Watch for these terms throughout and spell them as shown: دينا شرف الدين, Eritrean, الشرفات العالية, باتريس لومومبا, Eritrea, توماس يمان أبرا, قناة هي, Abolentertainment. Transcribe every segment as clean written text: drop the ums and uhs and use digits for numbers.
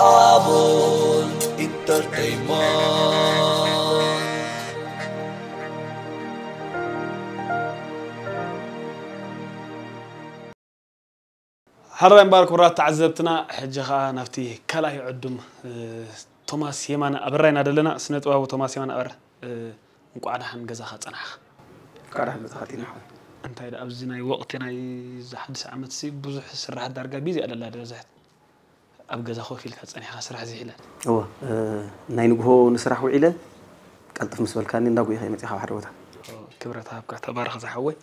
Abolentertainment. هلا مبارك ورات تعذبتنا حجها نفتي كلا يعدم توماس يمان أبرا ينادلنا سنت وهو توماس يمان أبرا مقعدها نجزا خاتنا قعدها بتخاتينا أنت إذا أبزنا وقتنا زحد ساعة تسيب بزح سرعة درجة بيزي أدل لا درزحت أبجزا خوفي الخاتنا خسرها زي حلا هو نينجهو نسرح وعلا قلت مسؤول كان نلاقي هاي متي حوارتها كبرتها بقى تبارك زحوي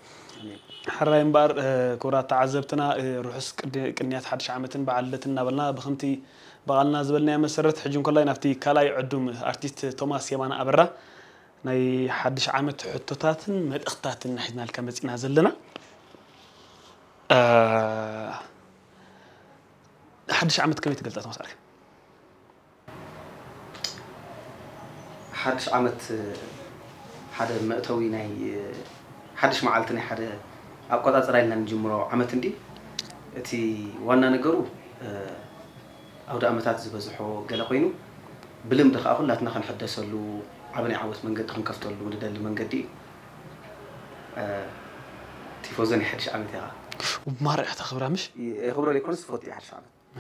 حرام بار كورا تعذبتنا روحس كنيات حدش عامتن بعلتنا بلنا بخمتي بغلنا زبلنا مسرت حجم كلنا نفتي كلا يعدم أرتيست توماس يمانه أبرا ناي حدش عامت حطتاتن من اختاتن نحنا الكمتين هزلنا حدش عامت كميت قلت توماس أرك حدش عامت حدا مأتوي ناي حدش معلتني حدا أبقى تزرعنا نجمرو عمتن دي تي وانا نجرو أو ده عمتات زبزحو جلقينو بلم دخ أقول لا تنخن حدا سلوا عبني عاوز من جد خن كفتلوا وده اللي من جدي تفوزني حدش عمتها ومارع تخبره مش خبره اللي كنت صفوتي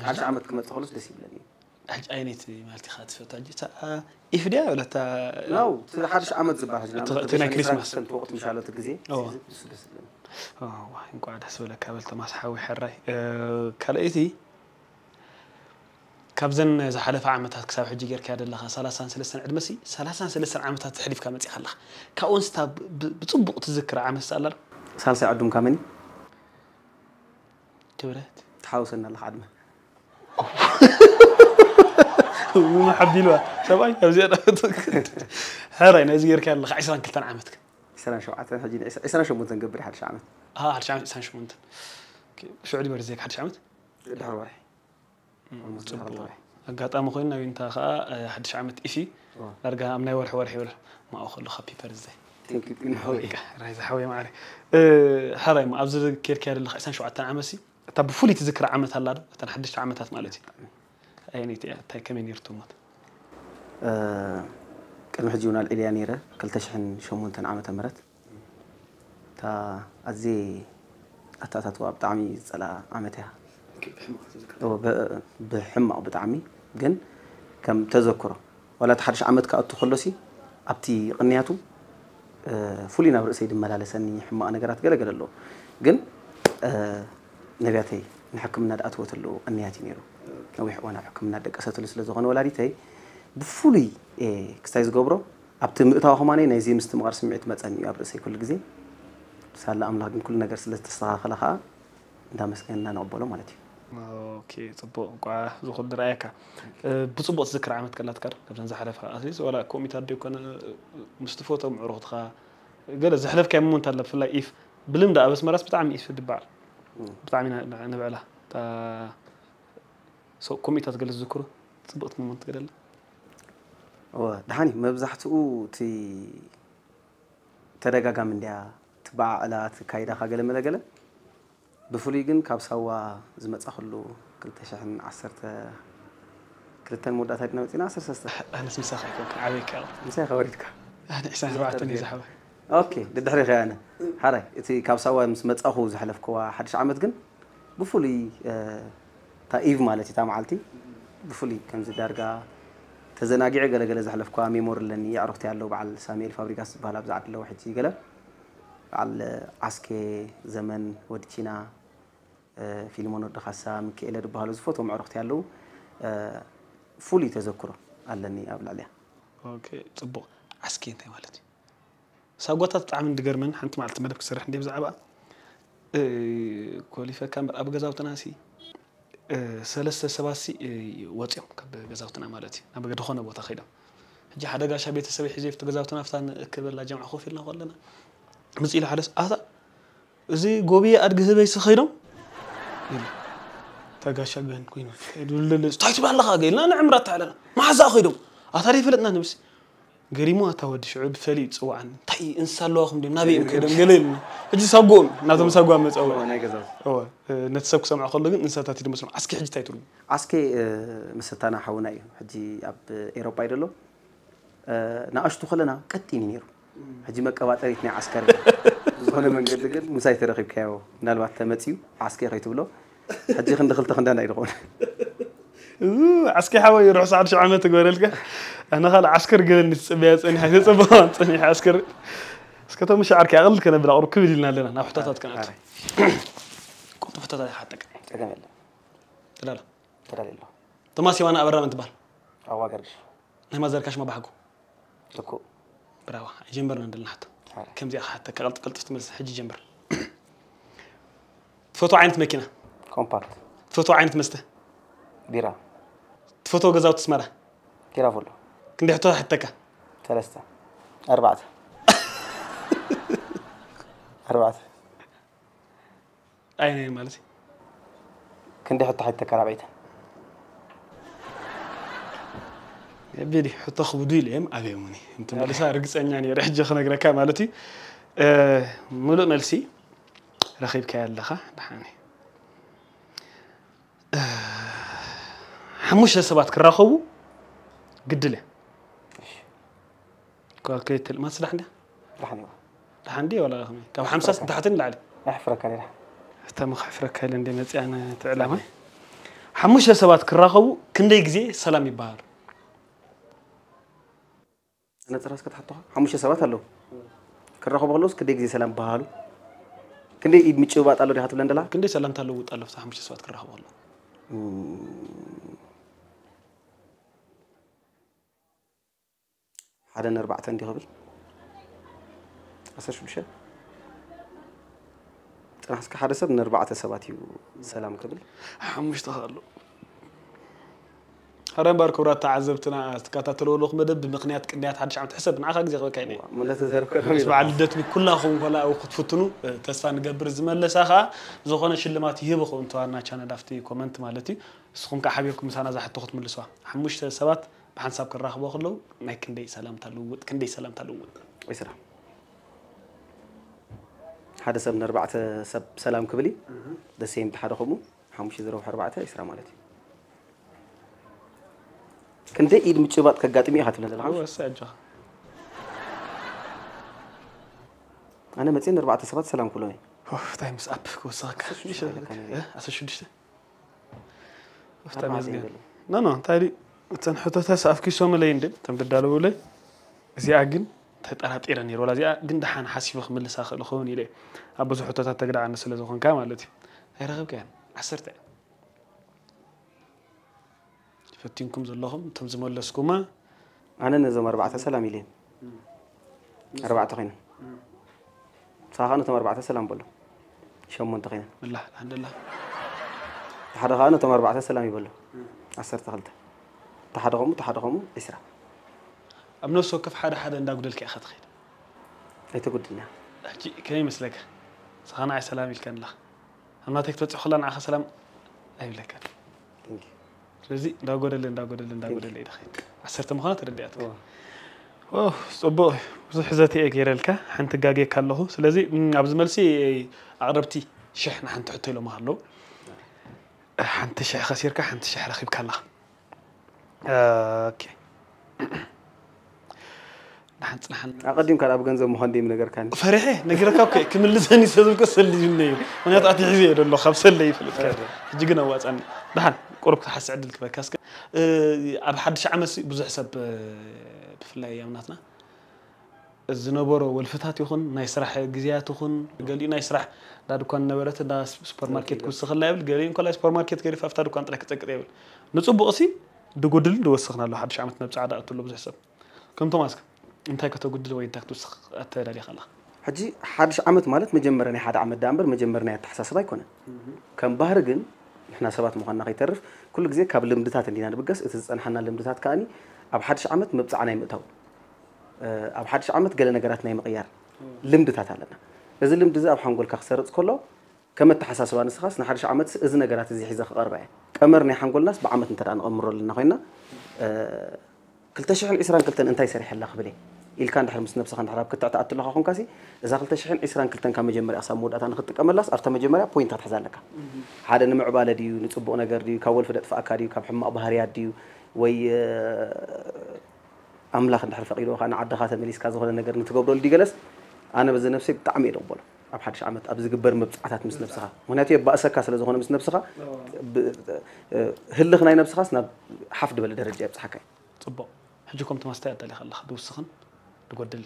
حدش عمت كم تخلص دسيب لني حج أيني تي مالتي خاتفة تاجي تا إفريا ولا تا لا تلا حدش عمت زباح جدا تنا كريسماس كنت وقت مش على تجزي واحد قاعد حسوا لك قبل تماس حاوي حراي كلايتي كابزن إذا حلف عمتها كسب حجي غير كهذا اللي خلاص سلاسان سلسان عدمسي سلاسان سلسان عمتها تحلف كامتي خلا كأونس تاب بتطبق تذكر عمت سالر سلسان عدم كامني تبرد تحاوس إن الله عدمه ما حد يلوى شبابي أبزير هراي نازير كان لخ عشرين كلتن عمتك سنة شو عتن حجين سنة شو ممكن قبل حد شعمت حد شعمت سنة شو ممكن شو عدي برزيك حد شعمت دهر واحد قات أم خوينا وأنت خا حد شعمت إشي أرجع أمني والحوار حوار ما أخذ له خبي برزي تنكت إنه هوي رايز حوي معري هراي ما أبزير كير لخ سنة شو عتن عمسي طب فولي تذكر عمت هلا تنحدش عمتات مالتي يعني تا كمين يرتمت كان حجيونا الإليانيرة كل تشحن شمون تنعمة تمرت تا أزي أتاتوا بطعمي على عمتها بحمة أو بطعمي جن كم تذكره ولا تحرش عمتك أتخلصي أبتي قنياتو فولينا برأسي دمالة سني حمة أنا قرأت قلقل اللو جن نبياتي نحكمنا الأتوات اللو أنياتي نيرو نويح وانا حكمنا دك أساتل سلزغان ولا ريتاي بفولي كستايز جبرو أبتم إطاعهم أنا نازيم استمغار سمعت ما تسألني أبرسي كل جزء سأل أملاك من كل نجار سلسلة الصراخ لها ده مسألة نقبله مالتي أوكي طب قاعد زخود رأيك بتصبوا تذكر عمتك لا تذكر قبل زحلف أسيس ولا كوميت هدي وكان مستفوت ومعروض خا قال زحلف كان مون تلف في الإيف بلم ده بس مرات بتعمل إيف في الدبع بتعمل نبعلها سو كوميتا تقل الذكر تبقت من تقل أو دحاني ما بزحتو تي ترجع من ده تبع على كايدا خجل ما تقله بفريقين كابسوا زمت أخلو كل تشحن عصرت كل تنمود أتاعنا وتنا عصر سست أنا اسمي ساخر عبيك مساخ أوريك أنا إحسان ربع تاني زحوا أوكي ده دحري خيانة حري تي كابسوا زمت أخو زحلف كوا حدش عمت جن بفولي تأيف مالتي تعملتي بفولي كم زدارجا تزناقع جل جل زحلف قامي مور لأني عرفتي على لو على سامي الفابريكاس بهلا بزعت لو واحد شيء جل على عسكر زمن ودينا فيلمون الرخصام كإلى بهلا زفوتهم عرفتي على لو فولي تذكره على إني قبل عليه. أوكي طب عسكر أنت مالتي ساقطت عم تجرمن حنت مع التمرد كسر حندي بزعبة كوليفا كان أبو جزاو تناسي سلسة سباسي واتيم كب جزاوتنا مالتي أنا بقدر خونه بتخيله جي حدا قاش بيت السبي حزيف تجزاوتنا فتان كبر لا جمع خوفي لنا ولنا مسئلة حدث هذا زي جوبية أرجع زي سخيرم تجاش بين كوينه تايت بالله خاقي لا أنا عمرت على ما حزاخيدم أثري فلتنا نفسي قريمو أتود شعب ثليت سواء تاي إنسان لوهم دم نبي كده مجلين هجي سبقون نادم سبقون مت أول أنا كذا أول نتسبق سمع خلقين إنسان تاتي مسلم عسكي حجي تايتون عسكي مستانا حوناي حجي أب أوروبا يدلو ناقشتو خلنا كتيني نيرو حجي ما كواتر يتني عسكر هلا من قلت قل مسايت رقيب كاو نالو تمتيو عسكي خيتبلو حجي خندخل تخندان يدخل عسكر حاول يروح صار شو عملت قولك أنا خل عسكر قال نتسبيات إني حاسس بانت إني عسكر سكتوا مش عارك أقل كنا بلا أركبي لنا أنا حطتها كانت كنت حطتها حتك كمل لا لا توماس يمانه أبرا من تبار أو أقرش أنا ما زركش ما بحكو لكو براوا جنبرنا عندنا حتى كم زي حتى كغلط قلت تمس حجي جنبر فوتو عينت مكينة كومبارت فوتو عينت مسته بيرة تفوتو غزاو تسمرة كيرا فولو كنت حطوها حتكا ثلاثة أربعة أربعة أين مالتي كنت حطها حتكا ربعيتا يا بيدي حطها خبودي ليم أبيموني أنت مالي صار رقصان يعني رح جي خنق ركا مالتي ملو مالسي رخيب كالخا دحاني حموش سبات كراخو قدله كاكيت ما سلحنا لحني لحندي ولا خمي كم حمسة تحتن لعلي أحفرك عليه حتى ما أحفرك هل عندي مت أنا تعلمه حموش سبات كراخو كندي جزي سلامي بار أنا ترى سكت حطها حموش سبات هلو كراخو بغلوس كندي جزي سلام بارو كندي إيد متشو بات هلو ريحته لندلا كندي سلام تلو وتألف حموش سبات كراخو هلو هذا نربع تندي قبل أسرش بشيء أنا حسك حارسة نربع تسباتي وسلام قبل حمش تخلو هرم باركورات تعذبتنا استكاتاتلو لوخ مدب بمقنيات كنيات حدش عم تحسب مع خلق زي كيني ملا تزرب اسمع عدتني كلها خو ولا وخت فتنو تسفى نقبر زملسا خا زخونه شلمات يهبخو انتوانا كان دافتي كومنت مالتي سخون كحبيبكم سانا زح تخت ملسوا حمش تسبات بحنساب كراخبو خلو ما كندي سلام تلوت كندي سلام تلوت ويسرا هذا سب نربعة سب سلام قبلي ده سيم بحدا خمو حمش زروح أربعة يسرا مالتي كنت إيد متشوبات كجاتمي هاتنا للعام. أنا متين أربعة سبعة سلام كلوني. أوف تايمز أب كوساك. شو ديش؟ أصل شو ديش؟ أوف تايمز جدا. نانا تالي تنحطه تسقف كي شو ملاين ده تم بدالو ولا زي أجن تتقرب إيراني ولا زي أجن ده حن حاسي فخ مل ساخ لخوني ليه أبو زحطه تتقرأ عن السلة زخون كاملتي هيرغب كان عسرته. فتينكم زلهم تمزموا لسكما أنا نزم أربعة سلام لين أربعة خينا صاحنا تم أربعة سلام بلو شو منتقينا الله الحمد لله تحرقنا تم أربعة سلام يبلو عسر تغلطه تحرقهم إسرع أبنو سوكف حدا إن داقول لك أخذ خير أي تقول لنا كريم مسلك صاحنا على سلام يلكن الله أما تكتب تحلنا على سلام أي لك لذي داقودلين إذا خير عسرت مخاطر اللي أتوقع أوه صبوا حزتي أكير لك حنت جاجي كله لذي عبز ملسي عربتي شحن حنت حطي له مهلو حنت شح خسير كح حنت شح رخيب كله أوكي نحن أقدم كلا بجنزة مهندي من نجار كان فرحة نجارك أوكي كم اللي زاني سازل كسل جنيه من يتعطي عزيز الله خمسة اللي في الكلام جينا وقت أنا نحن قربت حس عدل كبكاسك أب حدش عمسي بزح سب في الأياماتنا الزنابور والفتات يخون نيسرح جزيات يخون قال نيسرح ده دكان نورت ده سوبر ماركت كل سخلا قبل قال لي كل سوبر ماركت كيري فافتر دكان تركت قبل نصب أصي دقودل دوسخنا له حدش عمتنا بسعادة أطلب بزح سب كم توماسك أنت كنت قدر وين تكتوسخ أترى لي خلا حجي حدش عمت مالت مجمرني حد عمت دامبر مجمرني تحساس رايكونا كان بهرجن إحنا سبات مخنا غيترف كل جزء قبل المدتات اللي أنا بقص إذا إحنا المدتات كاني أبحدش عمت مبتع نايم أتو أبحدش عمت قال أنا جرات نايم غيار المدتات علنا إذا المدتات أبحنا نقول كخسرت كله كم تحساس وأنا سخاس نحدش عمت إذا جرات زي حزق أربعة كمرني حنقول ناس بعمت أنت الآن أمر لنا غينا كلتا شحن إسران كلتن أنتي سريح الله قبله. إل كان دحر مسند بسخان حراب كنت أتأتى الله خون كاسي إذا كلتا شحن إسران كلتن كم جمر أسامود أتان خدتك أملاس أرتم جمرة بوينت هتحزنك. هذا نمع بالي ديو نتبقنا قرديو كأول فدت فأكاريو كحمة أبهريات ديو وي أملاخ دحر فقير وخان عد خاتم مليس كذا هذا نقدر نتقبله لديجلس أنا بزن نفسي تعمي ربول. أبحث عمت أبز جبر مبتعثات مس نفسها هنا تيجي بأسر كاسل زهونا مس نفسها هل خناي نفسها سنا حفد بلد درجة بتحكي طبعا حجكم تمستعد اللي خل خدوا السخن تقول دل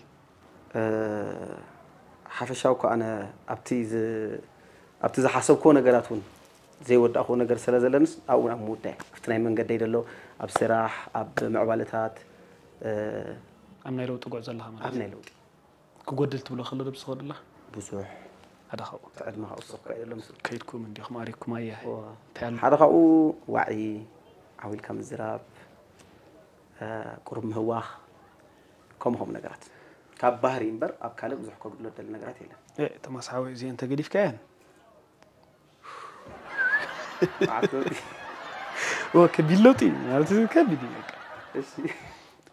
حفشاوك أنا أبتيز حسب كونه قراتون زي ود أخونا قرس لازلنس أو نموت ده أفتناي من قديد اللو أبسراح أبمعوالتات أمنيلو تقول زلها ما أمنيلو كقول دل تقول خلنا بس خد الله بزح هذا خو تعد ما أوصف كأي لمس كيدكم من دخ ماريكم أيه هذا خو وعي عويل كم زراب قرب مهواخ كم هم نجارات كاب بحرين بر أب كلب بزح كرب لود النجارات هلا إيه تماس عوي زين تجدي في كان وكبيلوتي هذا كبيدي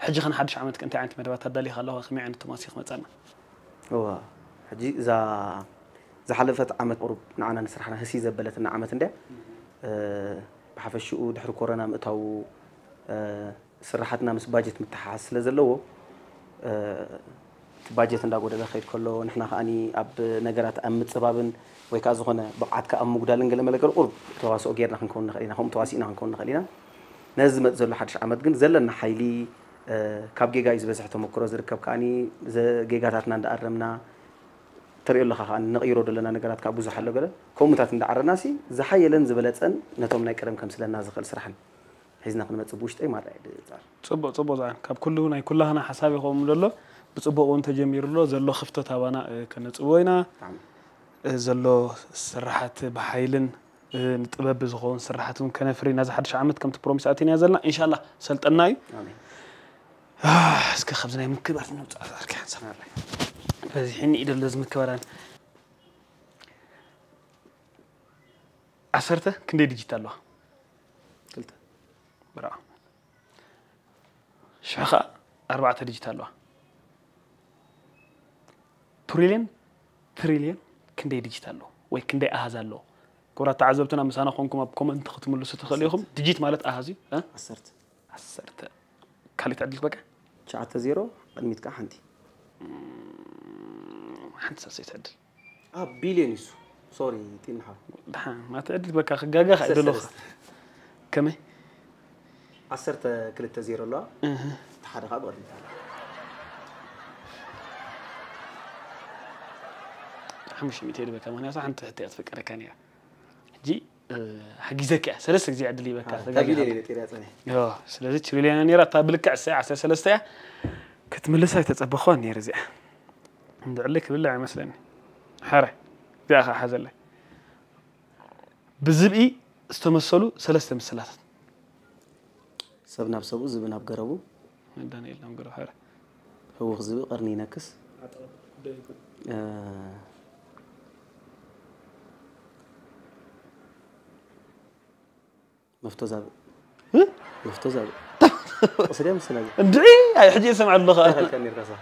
حجي خن حدش عملت أنت عند مدربات هذا اللي خلاه خميع عند توماس يخمتنا. هو حجي إذا حلفت عملت قرب نعنا نسرحنا هسي زبلت إن عملت ده بحفل الشؤون دحر كورونا متو سرحتنا مسباجت متحس لزلوه باجت إن داقود الخير كله نحنا خاني أب نجارات أم تسببن ويكازو خنا بعد كأم مقدلن قلنا ملك القرب تواصل غيرنا خنكون نخلينا هم تواصينا خنكون نخلينا نزمت زل حدش عملت جن زلنا حيلي كاب جيجا يزبز حتى مكروز ركب كاني ذا جيجا تاتنا ندعرمنا تري الله خا نغيروا دلنا نقرات كابو زحلو قال كم تات ندعر ناسي زحي لنز بلاتن نتومنا كرم كم سلنا زخل سرحن حيزنا قلنا تصبوش تاي مره زار تصبو زار كاب كله ناي كلها انا حسابي قوم دلو بصبو وانت جمير له زلو خفته تابانا كنصوينا زلو سرحت بحيلن نطبب زغون سرحتهم كنفرينا زحدش عمت كم تبروميس اتينا زلنا ان شاء الله سلطناي امين اسك خبزنا من كبرت نوت اذكر سنه فزي حين يد لازم كبران عصرته كندي ديجيتال له قلت برا شخه 4 ديجيتال له تريليون كندي ديجيتال له وي كندي اهازال له كره تعذبتنا مسانا خونكم بكومنت ختملو ستخليهم ديجيت مالت اهازي ها عصرته كالي تعدلك بقى شعت زيرو قدميت كا حنتي حنت ساسي تعدل بليون يسو سوري تنحى ما تعدل بقى خقاقا خعدلو كمي عصرت كلتا زيرو لا تحرقها بقدميت حمشي ميتين بقى ماني صح انت حتى تفكر كان يا جي حق زكاة سلسة زي عدلي بكا تقليلي تيرات مني سلسة تشريلي نيرة طابلك على الساعة سلسة كنت ملسها تتبخون يا رزيع ندعو لك بالله مثلا حارة يا أخي حزن لك بالزبقي استمثلوا سلسة من السلاسة سبنا بسبو زبنا بقربو دانيال نقرب حارة هو غزبي قرني ناكس مفتوزة مفتوزة وصلي مسنا ادعي هاي حجي اسمع اللغه كان يرقصها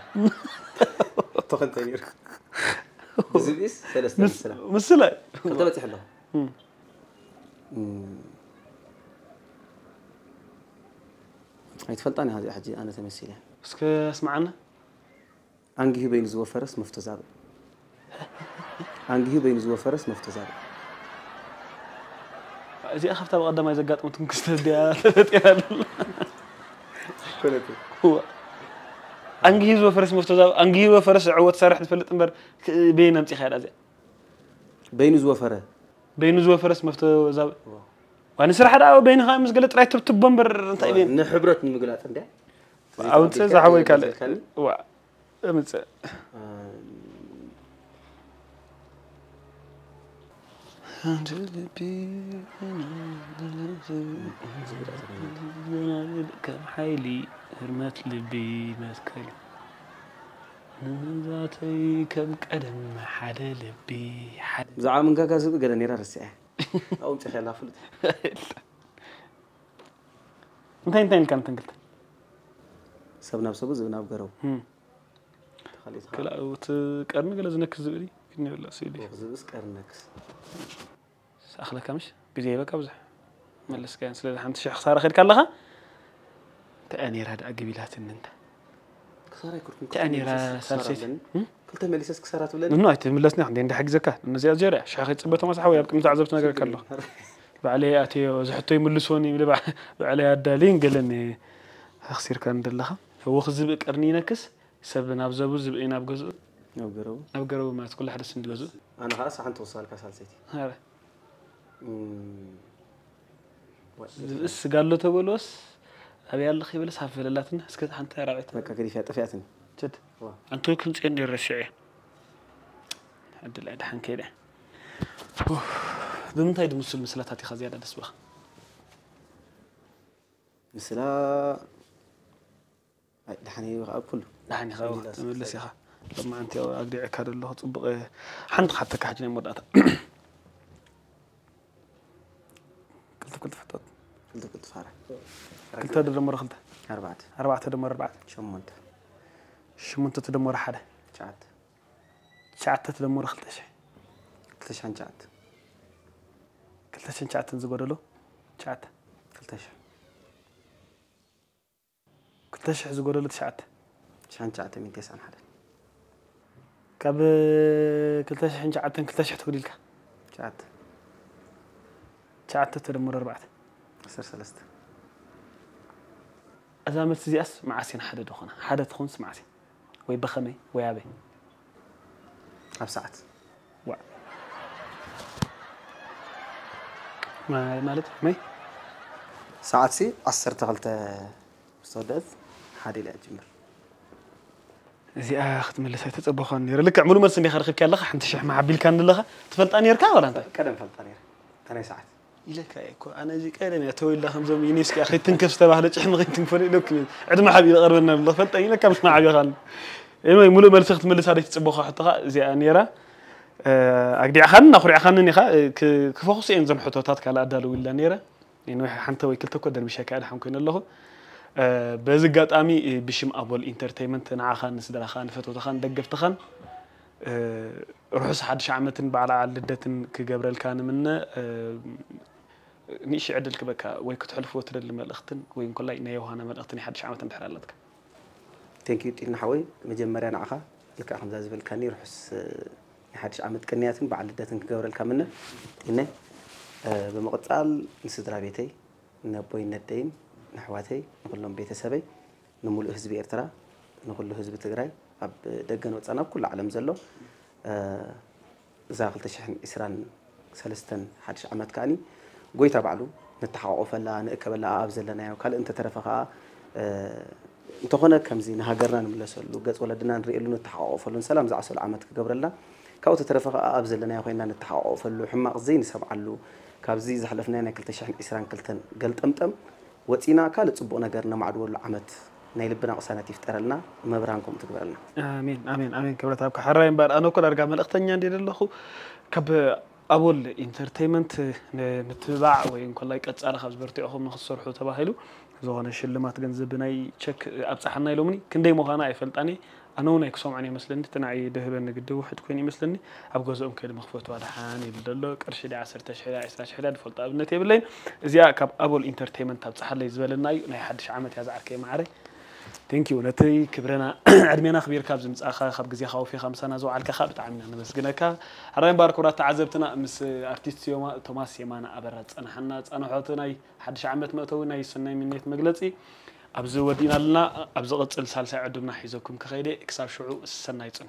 تقن تنير زبيس ثلاث مسلا مسلا قلت حلو يتفلطني هذه حجي انا تمثيلها بس اسمعنا انجي بين زو فرس مفتزاب انجي بين زو فرس مفتزاب اذا خفت بقدام يزغاطمتكم كستر ديا تطيال كلته هو انجي زو فرس مفتزاب انجي وفرس عوت سرح تفلط انبر بين امتي خير ازي بين زو فرس مفتزاب وأنا سرح هذا بين هاي مسجلة رأيت بتبمبر أنت أبين نحبرت من مجلات عندك أو أنت زعوي كله وع أنت كم حيلي هرمت لبي مذكر نزاتي كم قدم حدا لبي حدا زعامن كذا زود قدر نيرة رسائل أو تخيلها فلوت. انتين كم تنقلت؟ سبنا بسبوع زبنا بقرو. خليت. كلا وتكرنك ولا زنك زبري؟ كني ولا سيلي. زبس كرنك. أخلك كمش؟ بجيبك أبزح. ملص كان سلي الحين تشي خسارة خير كلها. تأني راد أجيبلات إن أنت. خسارة يكون. تأني راد سلسلة. قلت مليسس كسرات ولا؟ نو أنت ملصني عندي عندك حق زكاة إنه زيادة جريعة شاخذ تبته ما سحوي يبقى متعذبتنا قال كله بعليه أتي وزحته يملسوني ولا بعليه الدالين قال إني أخسر كان دلها فهو خذ بقرني نكس سبنا بزبو زبنا بجزء أبقروا ما تقول حد سند جزء أنا خلاص عن توصل كسلسيتي هلا بس قال له تقولوس أبي الله خي بلس حفل لاتنا سكت عن ترابط ما كذي فيها تفيعتني جد أنتو كنت عندي الرشعي عند الأدحان كده بمتى يدوم المسلات هاتي خزيادة الأسبوع مسلا دحني غاب كله دحني غاب تمل سيخة لما أنت أقدر أكاد الله تطبق حنت حتى كحجني مرات قلت فطط قلت فارح قلت هذا مرة خلته أربعة هذا مرة أربعة شمونت تدمر حدا شعت تدمر خلتش شعت شعت نزقر له شعت قلتش زقر له شعت شعت من تسعة حدا كاب قلتش شعت تقول لك شعت تدمر أربعة عشر ثلاثة إذا ما تزياس معسين حدا دخنا حدا تخونس معسين ويبخمي ويابي أبسعت و ما مالت مي ساعتي عصرت غلطة صدق حادي لا أجمر زي أخت من لسه تتبخني رلك عملوا مرسم يخرخ كان لخ حنت شح مع بيل كان لخ تفلت أنير كاورا أنت كلام فلت أنير ثاني ساعت إلك أيكو أنا جي كأني يا توي الله خمسة مينيس كأخي تنكش تبع لك إحنا غير تنفري لك عد ما حبي غربنا الله فتاني لك مش نعبي غن المهم ملو ملصق تملس هذيك تبغى حطها زي أنيرة أقدي أخان أخري أخان إني خا كفخص إن زم حطوتات كلا أدلو ولا نيرة إنه حنت ويكلتك ودل مشاكل حنكون الله بزقات أمي بشم أبول إنترتينمنت أنا خان سدر خان فتوت خان دقفت خان روح سحد شعمتن بعلى علدتن كجبريل كان منه نيش عدل كبكا ويكت حلفو ترى اللي ملختن وين كل إني يوهنا ملختني حد شعمة تحرلتك. تانكيو إن حوي مجمرين عخا لك أحمد زازف الكاني رحس حد شعمة كنياتن بعد دتن كجورل كامنة إنه بمقطع نسدر بيتي نبوي نتين نحواتي نقولهم بيت سبي نمول حزب إرترا نقول له حزب تجري أب دقن وتصناب كل عالم زلوا زاغل تشحن إسران سلستن حد شعمة كاني قوي تبعلو نتحقق فلا نقبل لا أبز لنا وكل أنت ترفقها أنت هنا كم زين هجرنا نملس اللوجات ولا دنا نريلو نتحقق فلون سلام زعس العمد كجبر الله كأنت ترفقها أبز لنا وخينا نتحقق فلو حما زين سبعلو كابزي زحلفنا نكلت شحن إسران كلتن قلت أمتم وتينا كل تصبونا جرنا معدو العمد نيلبنا قصنا تفترلنا مبرانكم تقبلنا آمين آمين آمين كبر تابك حرين بار أنا كل أرجع من أختني عندي لله خو كب أول إنترتينمنت نتبع وين كل لايك أتسأل خبز برتي أخو من خصور حو تباهلو زوجنا شل ما تجنزبناي تشك أبصحنا يلومني كندي مغناء فلتاني أنا هناك صوم عني مثلاً تناعي ذهباً نقدر واحد كوني مثلاً أبغى زوم كده مخفوت وادحان يبدله كرشة عصر تشهيرة عشر تشهيرة فلت أبناء تبلين زيا كاب أبول إنترتينمنت تبصح لي زبالة ناي نحدش عمت هذا عركي معري تينكي ولتي كبرنا عدمينا خبير كاب زمت آخر خب جزيا خوفي 5 سنة زو على كخابت عمنا أنا بس جنا كا هرين بارك ورا تعذبتنا مس أرتيست يوما توماس يمانة أبرا أنا حنات أنا حاطناي حدش عمت ما تويناي سنة مني مجلسي أبزو ودينا لنا أبزو قتل سالسة عدومنا حيزكم كخيري إكسر شعو السنة يتصنع